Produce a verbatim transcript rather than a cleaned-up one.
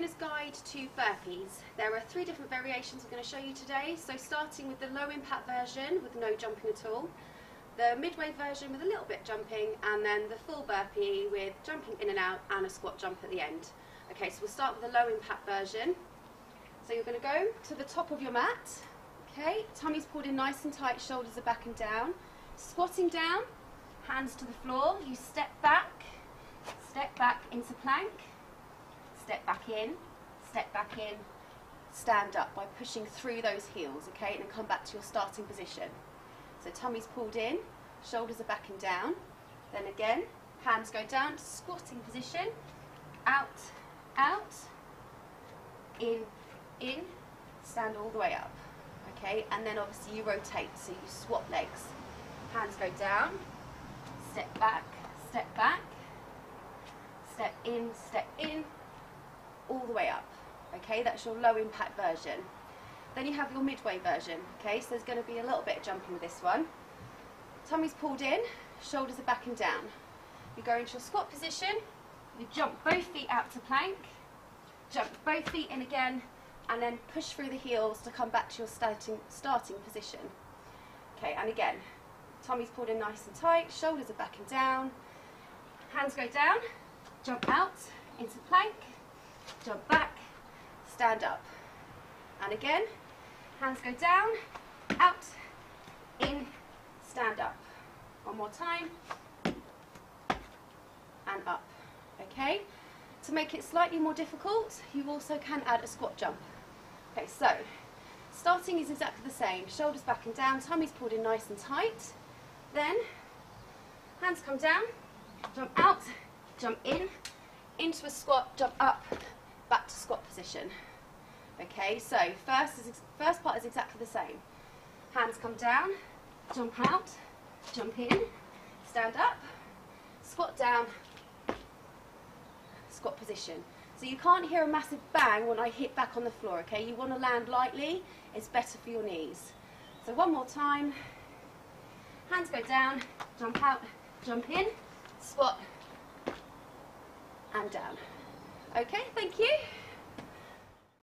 beginner's guide to burpees. There are three different variations we're going to show you today. So starting with the low impact version with no jumping at all, the midway version with a little bit jumping, and then the full burpee with jumping in and out and a squat jump at the end. Okay, so we'll start with the low impact version. So you're going to go to the top of your mat. Okay, tummy's pulled in nice and tight, shoulders are back and down. Squatting down, hands to the floor, you step back, step back into plank, step back in, step back in, stand up by pushing through those heels, okay, and then come back to your starting position. So tummy's pulled in, shoulders are back and down, then again, hands go down, squatting position, out, out, in, in, stand all the way up, okay, and then obviously you rotate, so you swap legs, hands go down, step back, step back, step in, step in, all the way up, okay, that's your low impact version. Then you have your midway version, okay, so there's going to be a little bit of jumping with this one. Tummy's pulled in, shoulders are back and down. You go into your squat position, you jump both feet out to plank, jump both feet in again, and then push through the heels to come back to your starting, starting position. Okay, and again, tummy's pulled in nice and tight, shoulders are back and down, hands go down, jump out into plank, jump back, stand up. And again, hands go down, out, in, stand up. One more time, and up, okay? To make it slightly more difficult, you also can add a squat jump. Okay, so, starting is exactly the same. Shoulders back and down, tummy's pulled in nice and tight. Then, hands come down, jump out, jump in, into a squat, jump up, back to squat position. Okay, so first, is, first part is exactly the same. Hands come down, jump out, jump in, stand up, squat down, squat position. So you can't hear a massive bang when I hit back on the floor, okay? You want to land lightly, it's better for your knees. So one more time, hands go down, jump out, jump in, squat, and down. Okay, thank you.